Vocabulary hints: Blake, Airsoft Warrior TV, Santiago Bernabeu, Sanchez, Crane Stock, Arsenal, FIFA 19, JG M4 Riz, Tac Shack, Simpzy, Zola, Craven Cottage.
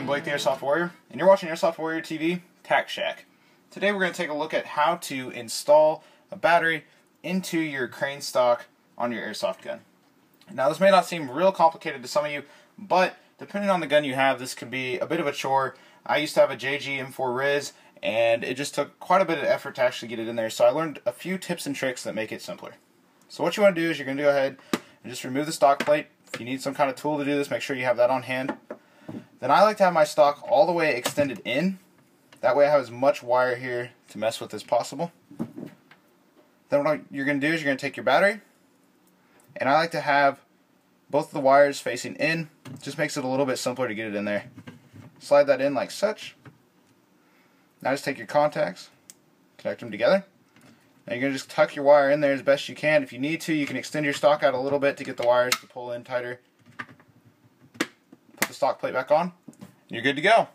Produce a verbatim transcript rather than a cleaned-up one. I'm Blake the Airsoft Warrior, and you're watching Airsoft Warrior T V, Tac Shack. Today we're going to take a look at how to install a battery into your crane stock on your airsoft gun. Now this may not seem real complicated to some of you, but depending on the gun you have, this could be a bit of a chore. I used to have a J G M four Riz, and it just took quite a bit of effort to actually get it in there, so I learned a few tips and tricks that make it simpler. So what you want to do is you're going to go ahead and just remove the stock plate. If you need some kind of tool to do this, make sure you have that on hand. Then I like to have my stock all the way extended in. That way I have as much wire here to mess with as possible. Then what you're going to do is you're going to take your battery, and I like to have both the wires facing in. Just makes it a little bit simpler to get it in there. Slide that in like such. Now just take your contacts, connect them together. Now you're going to just tuck your wire in there as best you can. If you need to, you can extend your stock out a little bit to get the wires to pull in tighter. Stock plate back on, and you're good to go.